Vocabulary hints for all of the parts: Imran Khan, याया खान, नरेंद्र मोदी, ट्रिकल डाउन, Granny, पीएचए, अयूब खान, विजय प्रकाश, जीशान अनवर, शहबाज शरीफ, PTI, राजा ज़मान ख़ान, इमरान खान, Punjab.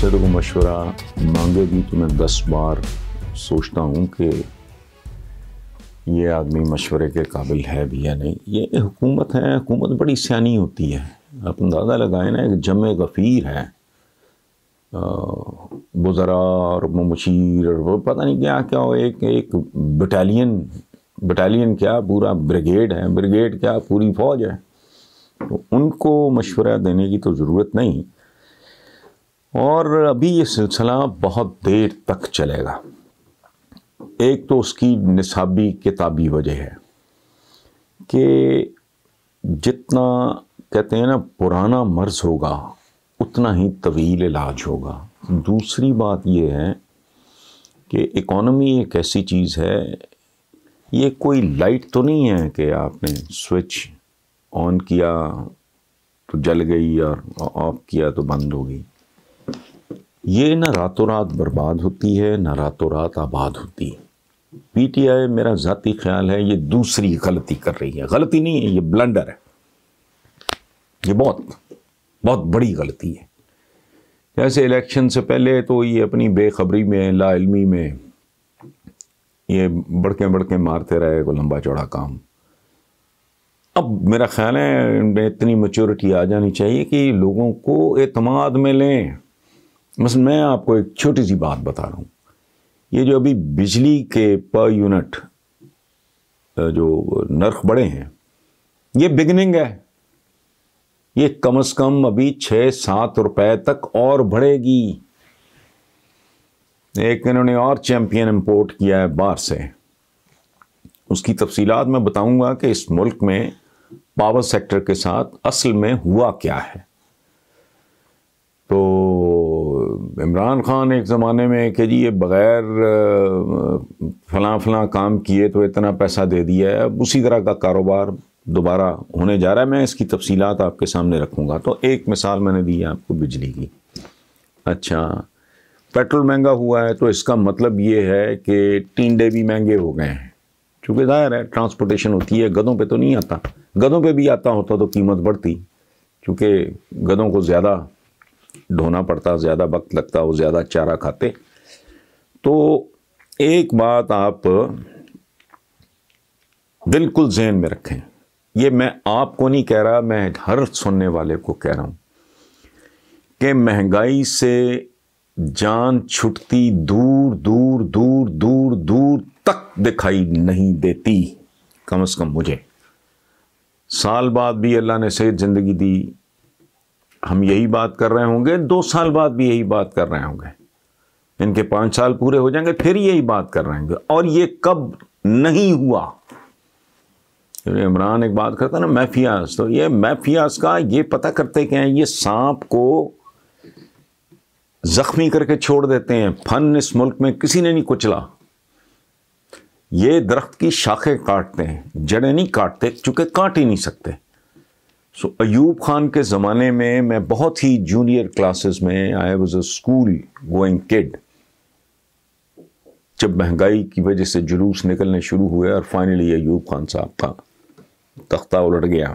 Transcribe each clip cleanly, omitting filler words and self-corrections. दूसरे को मशवरा मांगेगी तो मैं 10 बार सोचता हूँ कि ये आदमी मशवरे के काबिल है भी या नहीं। ये हुकूमत है, हुकूमत बड़ी सियानी होती है। आप अंदाज़ा लगाए ना, एक जमे गफ़ीर है, बुज़रा और मुशीर और पता नहीं क्या क्या हो, एक बटालियन क्या पूरा ब्रिगेड है, ब्रिगेड क्या पूरी फौज है। तो उनको मशवरा देने की तो ज़रूरत नहीं, और अभी ये सिलसिला बहुत देर तक चलेगा। एक तो उसकी निसाबी किताबी वजह है कि जितना कहते हैं ना पुराना मर्ज़ होगा उतना ही तवील इलाज होगा। दूसरी बात यह है कि इकोनॉमी एक ऐसी चीज़ है, ये कोई लाइट तो नहीं है कि आपने स्विच ऑन किया तो जल गई और ऑफ किया तो बंद हो गई। ये ना रातों रात बर्बाद होती है, ना रातों रात आबाद होती है। पीटीआई मेरा ज़ाती ख्याल है ये दूसरी गलती कर रही है, गलती नहीं है, ये ब्लंडर है, ये बहुत बड़ी गलती है। जैसे इलेक्शन से पहले तो ये अपनी बेखबरी में, लाइलमी में ये बड़के मारते रहे को लंबा चौड़ा काम। अब मेरा ख्याल है इनमें इतनी मैच्योरिटी आ जानी चाहिए कि लोगों को एतमाद में लें। मसलन मैं आपको एक छोटी सी बात बता रहा हूँ, ये जो अभी बिजली के पर यूनिट जो नर्ख बढ़े हैं, ये बिगनिंग है। ये कम से कम अभी 6-7 रुपए तक और बढ़ेगी। एक इन्होंने और चैंपियन इंपोर्ट किया है बाहर से, उसकी तफसीलात मैं बताऊंगा कि इस मुल्क में पावर सेक्टर के साथ असल में हुआ क्या है। तो इमरान खान एक ज़माने में कि जी ये बग़ैर फलां काम किए तो इतना पैसा दे दिया है, अब उसी तरह का कारोबार दोबारा होने जा रहा है। मैं इसकी तफसीलात आपके सामने रखूँगा। तो एक मिसाल मैंने दी है आपको बिजली की। अच्छा, पेट्रोल महंगा हुआ है तो इसका मतलब ये है कि टींडे भी महंगे हो गए हैं, चूँकि ज़ाहिर है ट्रांसपोर्टेशन होती है, गधों पे तो नहीं आता। गधों पे भी आता होता तो कीमत बढ़ती, क्योंकि गधों को ज़्यादा ढोना पड़ता, ज़्यादा वक्त लगता, वो ज़्यादा चारा खाते। तो एक बात आप बिल्कुल जहन में रखें, ये मैं आपको नहीं कह रहा, मैं हर सुनने वाले को कह रहा हूँ कि महंगाई से जान छुटती दूर दूर दूर दूर दूर तक दिखाई नहीं देती। कम से कम मुझे साल बाद भी अल्लाह ने सेहत ज़िंदगी दी, हम यही बात कर रहे होंगे, 2 साल बाद भी यही बात कर रहे होंगे, इनके 5 साल पूरे हो जाएंगे फिर यही बात कर रहे होंगे। और ये कब नहीं हुआ? इमरान एक बात करता ना, मैफियाज, तो ये मैफियाज का ये पता करते क्या है, ये सांप को जख्मी करके छोड़ देते हैं। फन इस मुल्क में किसी ने नहीं कुचला। ये दरख्त की शाखें काटते हैं, जड़ें नहीं काटते, चूँकि काट ही नहीं सकते। सो अयूब खान के ज़माने में मैं बहुत ही जूनियर क्लासेस में, I was a school going kid, जब महंगाई की वजह से जुलूस निकलने शुरू हुए और फाइनली अयूब खान साहब का तख्ता उलट गया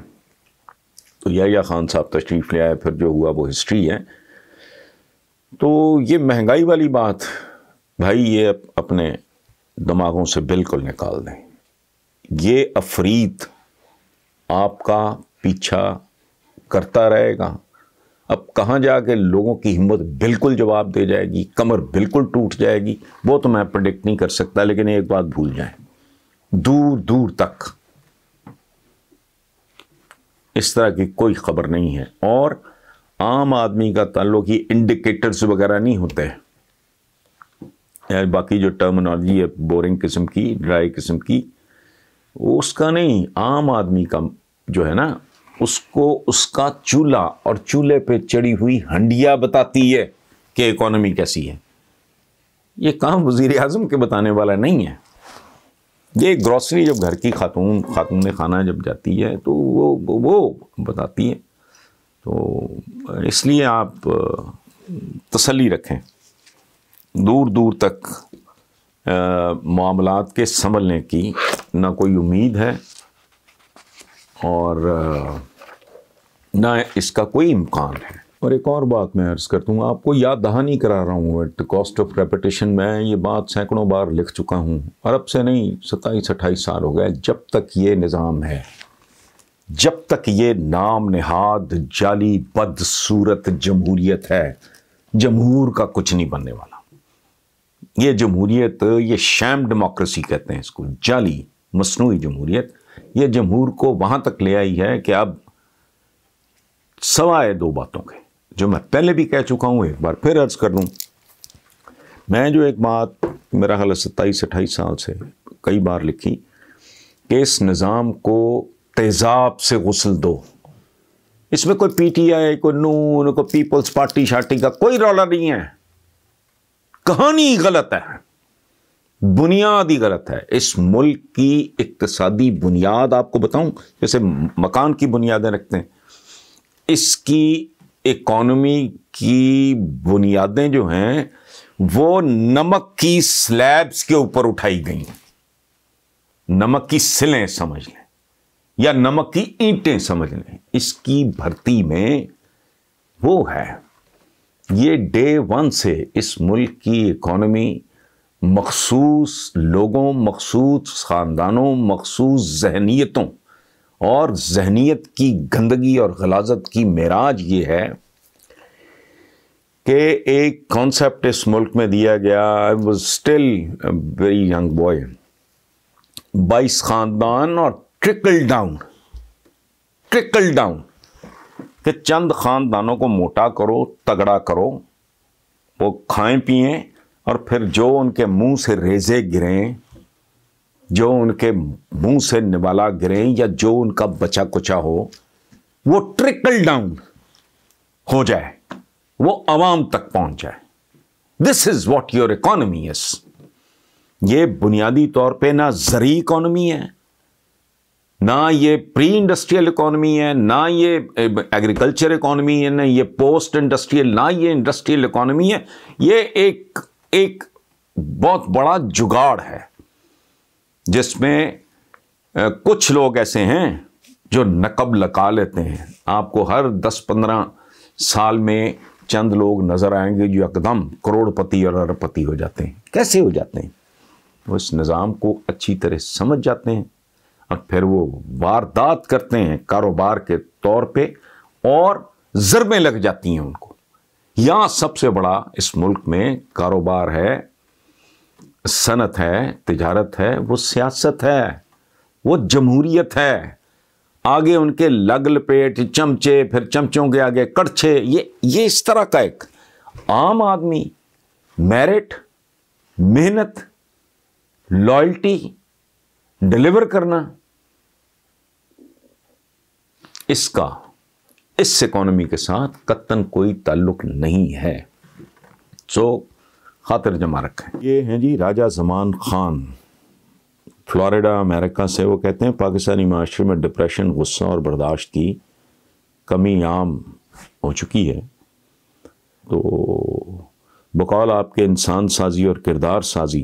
तो याया खान साहब तशरीफ़ ले आए, फिर जो हुआ वो हिस्ट्री है। तो ये महंगाई वाली बात भाई ये अपने दिमागों से बिल्कुल निकाल दें। ये अफरीत आपका पीछा करता रहेगा। अब कहाँ जाके लोगों की हिम्मत बिल्कुल जवाब दे जाएगी, कमर बिल्कुल टूट जाएगी, वो तो मैं प्रेडिक्ट नहीं कर सकता। लेकिन एक बात भूल जाएं, दूर दूर तक इस तरह की कोई खबर नहीं है। और आम आदमी का ताल्लुक ये इंडिकेटर्स वगैरह नहीं होते हैं, यार बाकी जो टर्मिनोलॉजी है बोरिंग किस्म की, ड्राई किस्म की, उसका नहीं, आम आदमी का जो है ना, उसको उसका चूल्हा और चूल्हे पे चढ़ी हुई हंडिया बताती है कि इकोनॉमी कैसी है। ये काम वज़ीर आज़म के बताने वाला नहीं है। ये ग्रॉसरी जब घर की खातून खाना जब जाती है तो वो बताती है। तो इसलिए आप तसल्ली रखें, दूर दूर तक मामलात के संभलने की ना कोई उम्मीद है और ना इसका कोई इम्कान है। और एक और बात मैं अर्ज़ करता हूँ, आपको याद दहानी करा रहा हूँ एट कॉस्ट ऑफ रेपिटेशन। मैं ये बात सैकड़ों बार लिख चुका हूँ, और अब से नहीं 27-28 साल हो गए। जब तक ये निज़ाम है, जब तक ये नाम नहाद जाली बदसूरत जमहूरियत है, जमहूर का कुछ नहीं बनने वाला। ये जमहूरियत, ये शैम डेमोक्रेसी कहते हैं इसको, जाली मसनूई जमहूरियत। ये जमहूर को वहाँ तक ले आई है कि अब सवाए दो बातों के, जो मैं पहले भी कह चुका हूँ, एक बार फिर अर्ज़ कर दूँ। मैं जो एक बात, मेरा ख्याल 27-28 साल से कई बार लिखी कि इस निज़ाम को तेज़ाब से गुस्ल दो। इसमें कोई पीटीआई, कोई नून, कोई पीपल्स पार्टी शार्टी का कोई रौला नहीं है। कहानी गलत है, बुनियाद ही गलत है। इस मुल्क की इक्तिसादी बुनियाद आपको बताऊं, जैसे मकान की बुनियादें रखते हैं, इसकी इकोनॉमी की बुनियादें जो हैं वो नमक की स्लैब्स के ऊपर उठाई गई हैं। नमक की सिलें समझ लें या नमक की ईंटें समझ लें, इसकी भर्ती में वो है। ये डे वन से इस मुल्क की इकोनॉमी मखसूस लोगों, मखसूस ख़ानदानों, मखसूस जहनीतों और जहनीत की गंदगी और गलाजत की मेराज ये है कि एक कॉन्सेप्ट इस मुल्क में दिया गया। I was still very young boy. 22 ख़ानदान और ट्रिकल डाउन, ट्रिकल डाउन कि चंद ख़ानदानों को मोटा करो, तगड़ा करो, वो खाएं पिएं और फिर जो उनके मुंह से रेज़े गिरें, जो उनके मुंह से निवाला गिरें या जो उनका बचा कुचा हो, वो ट्रिकल डाउन हो जाए, वो आवाम तक पहुंच जाए। This is what your economy is. ये बुनियादी तौर पे ना जरी इकोनॉमी है, ना ये प्री इंडस्ट्रियल इकोनॉमी है, ना ये एग्रीकल्चर इकोनॉमी है, ना ये पोस्ट इंडस्ट्रियल, ना ये इंडस्ट्रियल इकोनॉमी है। ये एक बहुत बड़ा जुगाड़ है जिसमें कुछ लोग ऐसे हैं जो नकब लगा लेते हैं। आपको हर 10-15 साल में चंद लोग नज़र आएंगे जो एकदम करोड़पति और अरबपति हो जाते हैं। कैसे हो जाते हैं? वो इस निज़ाम को अच्छी तरह समझ जाते हैं और फिर वो वारदात करते हैं कारोबार के तौर पे और ज़रबें लग जाती हैं उनको। यहाँ सबसे बड़ा इस मुल्क में कारोबार है, सनत है, तिजारत है, वो सियासत है, वो जमहूरियत है। आगे उनके लग लपेट, चमचे, फिर चमचों के आगे कड़छे, ये इस तरह का। एक आम आदमी मेरिट, मेहनत, लॉयल्टी डिलीवर करना, इसका इस इकोनॉमी के साथ कतन कोई ताल्लुक नहीं है। सो खातिर जमा रखें। ये हैं जी राजा ज़मान ख़ान, फ्लोरिडा अमेरिका से। वो कहते हैं पाकिस्तानी माशरे में डिप्रेशन, गुस्सा और बर्दाश्त की कमी आम हो चुकी है। तो बकौल आपके इंसान साजी और किरदार साजी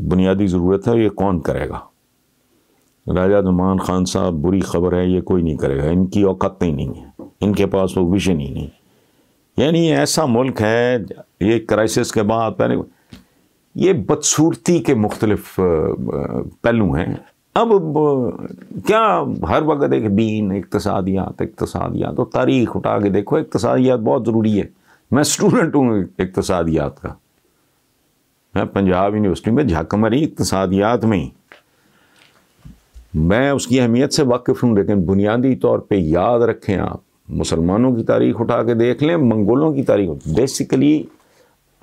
बुनियादी ज़रूरत है, ये कौन करेगा? राजा ज़मान ख़ान साहब, बुरी खबर है, ये कोई नहीं करेगा। इनकी औकात ही नहीं है, इनके पास वो विजन ही नहीं। यानी ऐसा मुल्क है, ये क्राइसिस के बाद पहले ये बदसूरती के मुख्तलिफ पहलू हैं। अब क्या हर वक्त एक दीन, इक्तिसादियात, इक्तिसादियात तो तारीख उठा के देखो, इक्तिसादियात बहुत ज़रूरी है। मैं स्टूडेंट हूँ इक्तिसादियात का, मैं पंजाब यूनिवर्सिटी में झाकमरी इक्तिसादियात में ही, मैं उसकी अहमियत से वाकिफ़ हूँ। लेकिन बुनियादी तौर पर याद रखें आप, मुसलमानों की तारीख उठा के देख लें, मंगोलों की तारीख, बेसिकली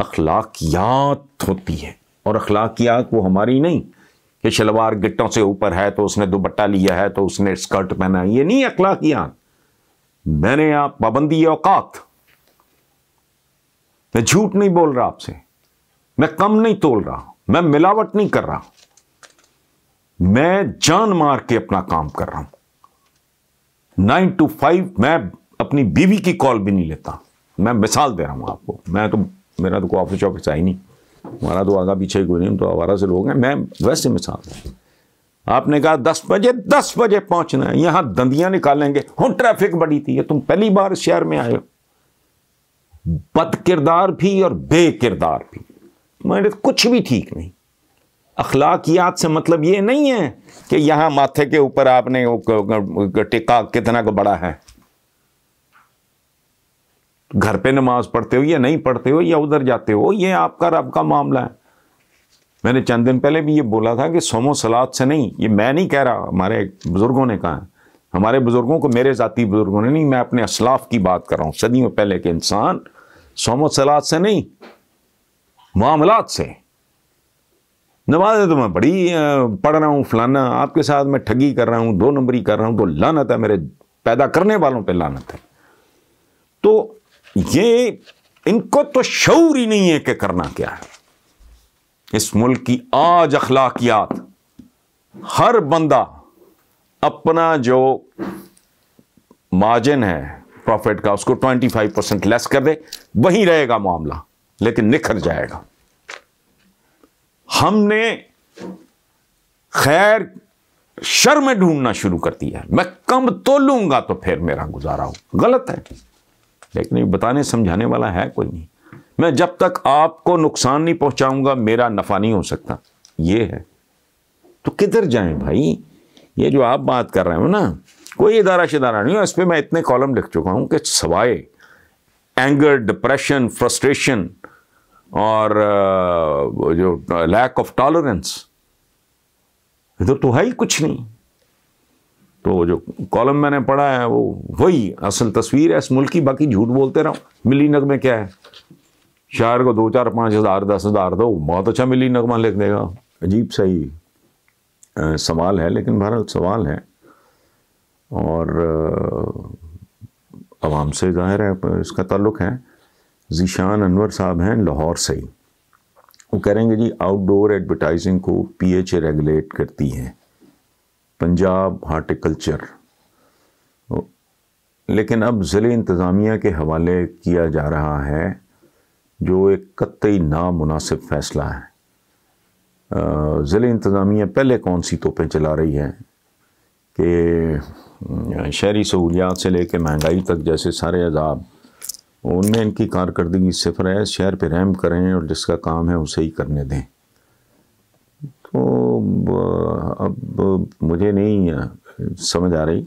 अखलाकियात होती है। और अखलाकियात वो हमारी नहीं कि शलवार गिट्टों से ऊपर है तो उसने दुपट्टा लिया है तो उसने स्कर्ट पहना, ये नहीं अखलाकियात। मैंने आप पाबंदी औकात, मैं झूठ नहीं बोल रहा आपसे, मैं कम नहीं तोल रहा, मैं मिलावट नहीं कर रहा, मैं जान मार के अपना काम कर रहा हूं। 9 to 5 मैं अपनी बीवी की कॉल भी नहीं लेता। मैं मिसाल दे रहा हूँ आपको, मैं तो, मेरा तो कोई ऑफिस ऑफिस आई नहीं, हमारा तो आगा पीछे ही कोई नहीं, तो आवारा से लोग हैं। मैं वैसे मिसाल, आपने कहा 10 बजे पहुंचना है, यहां दंदियां निकालेंगे, हम ट्रैफिक बड़ी थी, ये तुम पहली बार शहर में आए हो। बद किरदार भी और बे किरदार भी, मैंने कुछ भी ठीक नहीं। अखलाकियात से मतलब ये नहीं है कि यहां माथे के ऊपर आपने टिका कितना का बड़ा है, घर पे नमाज पढ़ते हो या नहीं पढ़ते हो या उधर जाते हो, ये आपका रब का मामला है। मैंने चंद दिन पहले भी ये बोला था कि सोमो सलात से नहीं, ये मैं नहीं कह रहा, हमारे बुजुर्गों ने कहा है, हमारे बुजुर्गों को, मेरे जाती बुजुर्गों ने नहीं, मैं अपने असलाफ की बात कर रहा हूँ, सदियों पहले के इंसान, सोमो सलात से नहीं, मामलात से। नमाज तो मैं बड़ी पढ़ रहा हूँ फलाना, आपके साथ मैं ठगी कर रहा हूँ, दो नंबरी कर रहा हूँ, तो लानत है मेरे पैदा करने वालों पे, लानत है। तो ये इनको तो शऊर ही नहीं है कि करना क्या है। इस मुल्क की आज अखलाकियात, हर बंदा अपना जो मार्जिन है प्रॉफिट का उसको 25% लेस कर दे, वहीं रहेगा मामला, लेकिन निखर जाएगा। हमने खैर शर में ढूंढना शुरू कर दिया है, मैं कम तो लूंगा तो फिर मेरा गुजारा हो। गलत है, लेकिन बताने समझाने वाला है कोई नहीं। मैं जब तक आपको नुकसान नहीं पहुंचाऊंगा मेरा नफा नहीं हो सकता, ये है। तो किधर जाए भाई, ये जो आप बात कर रहे हो ना, कोई इदारा शिदारा नहीं है। इस पर मैं इतने कॉलम लिख चुका हूं कि सवाए एंगर, डिप्रेशन, फ्रस्ट्रेशन और जो लैक ऑफ टॉलरेंस, इधर तो है ही कुछ नहीं। तो जो कॉलम मैंने पढ़ा है वो वही असल तस्वीर है इस मुल्क की। बाकी झूठ बोलते रहो, मिली नगमे क्या है, शायर को 2-4-5 हज़ार 10 हज़ार दो, बहुत अच्छा मिली नगमा लिख देगा। अजीब सही सवाल है, लेकिन बहरहाल सवाल है, और आवाम से जाहिर है इसका ताल्लुक है। जीशान अनवर साहब हैं लाहौर से ही, वो कह रहे हैं जी आउटडोर एडवर्टाइजिंग को पीएचए रेगुलेट करती है पंजाब हार्टिकल्चर, लेकिन अब ज़िले इंतज़ामिया के हवाले किया जा रहा है, जो एक कतई नामुनासिब फैसला है। ज़िले इंतज़ामिया पहले कौन सी तोपें चला रही है कि शहरी सहूलियात से लेकर महंगाई तक जैसे सारे अजाब, उनमें इनकी कारकर्दगी सिफर है। शहर पर रहम करें और जिसका काम है उसे ही करने दें। तो अब मुझे नहीं समझ आ रही,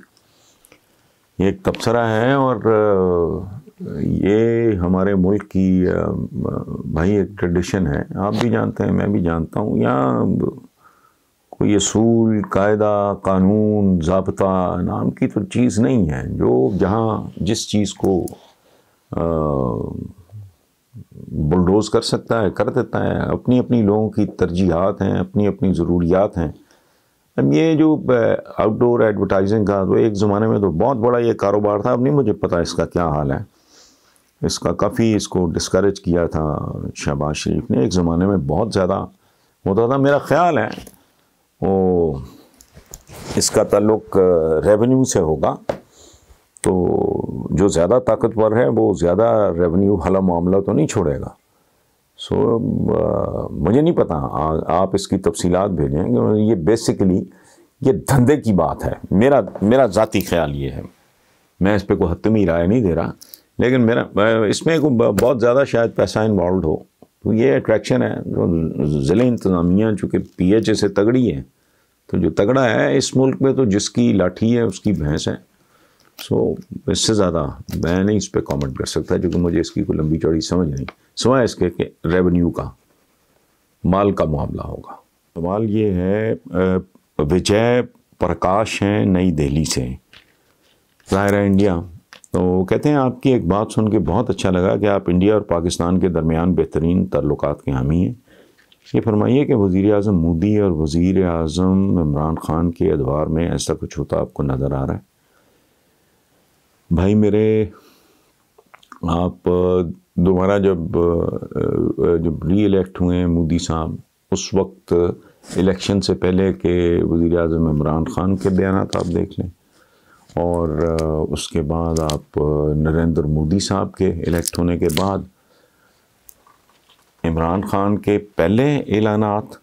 ये एक तबसरा है और ये हमारे मुल्क की भाई एक ट्रेडिशन है, आप भी जानते हैं मैं भी जानता हूँ। यहाँ कोई असूल, कायदा, कानून, ज़ाब्ता नाम की तो चीज़ नहीं है। जो जहाँ जिस चीज़ को बुलडोज़ कर सकता है कर देता है। अपनी अपनी लोगों की तरजीहात हैं, अपनी अपनी ज़रूरियात हैं। अब ये जो आउटडोर एडवर्टाइजिंग का, तो एक ज़माने में तो बहुत बड़ा ये कारोबार था, अब नहीं मुझे पता इसका क्या हाल है। इसका काफ़ी इसको डिस्करेज किया था शहबाज शरीफ ने, एक ज़माने में बहुत ज़्यादा होता था। मेरा ख़्याल है वो इसका ताल्लुक रेवेन्यू से होगा, तो जो ज़्यादा ताकतवर है वो ज़्यादा रेवेन्यू वाला मामला तो नहीं छोड़ेगा। मुझे नहीं पता, आप इसकी तफसीलात भेजें। ये बेसिकली ये धंधे की बात है, मेरा ज़ाती ख्याल ये है। मैं इस पर कोई हतमी राय नहीं दे रहा, लेकिन मेरा इसमें को बहुत ज़्यादा शायद पैसा इन्वॉल्व हो, तो ये अट्रैक्शन है। तो ज़िले इंतज़ामिया चूँकि पीएचए से तगड़ी है, तो जो तगड़ा है इस मुल्क में, तो जिसकी लाठी है उसकी भैंस है। इससे ज़्यादा मैं नहीं इस पर कमेंट कर सकता, क्योंकि मुझे इसकी कोई लंबी चौड़ी समझ नहीं, सिवाय इसके कि रेवेन्यू का माल का मामला होगा। सवाल ये है, विजय प्रकाश हैं नई दिल्ली से, ज़ाहिर है इंडिया, तो कहते हैं आपकी एक बात सुन के बहुत अच्छा लगा कि आप इंडिया और पाकिस्तान के दरमियान बेहतरीन ताल्लुकात के हामी हैं। ये फरमाइए कि वज़ीर आज़म मोदी और वज़ीर आज़म इमरान ख़ान के अदवार में ऐसा कुछ होता आपको नज़र आ रहा है? भाई मेरे, आप दोबारा जब री इलेक्ट हुए मोदी साहब, उस वक्त इलेक्शन से पहले के वज़ीर आज़म इमरान ख़ान के बयानात आप देख लें, और उसके बाद आप नरेंद्र मोदी साहब के इलेक्ट होने के बाद इमरान ख़ान के पहले ऐलानात,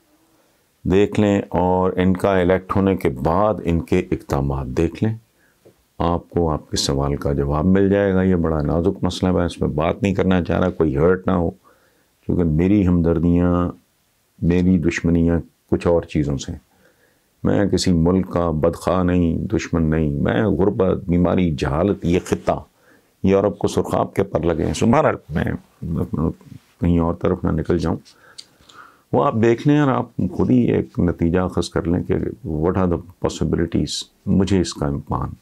देख लें और इनका इलेक्ट होने के बाद इनके इक़दाम देख लें, आपको आपके सवाल का जवाब मिल जाएगा। ये बड़ा नाजुक मसला है, इसमें बात नहीं करना चाह रहा कोई हर्ट ना हो, क्योंकि मेरी हमदर्दियाँ मेरी दुश्मनियाँ कुछ और चीज़ों से। मैं किसी मुल्क का बदखा नहीं, दुश्मन नहीं। मैं गुरबत, बीमारी, जहालत, ये ख़िता यूरोप को सुरखाब के पर लगे हैं। सुबह मैं कहीं और तरफ ना निकल जाऊँ, वो आप देख लें और आप खुद ही एक नतीजा अखज़ कर लें कि व्हाट आर द पॉसिबिलिटीज़। मुझे इसका इम्कान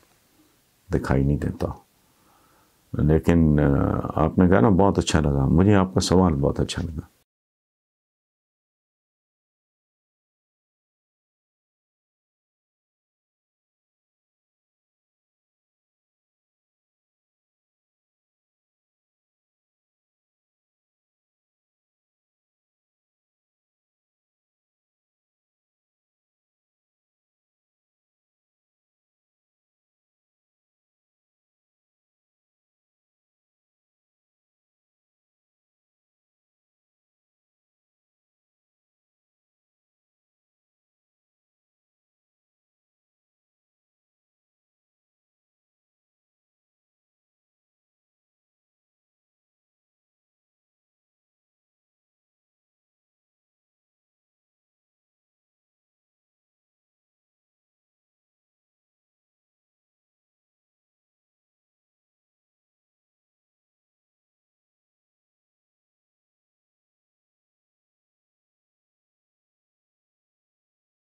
दिखाई नहीं देता, लेकिन आपने कहा ना बहुत अच्छा लगा, मुझे आपका सवाल बहुत अच्छा लगा।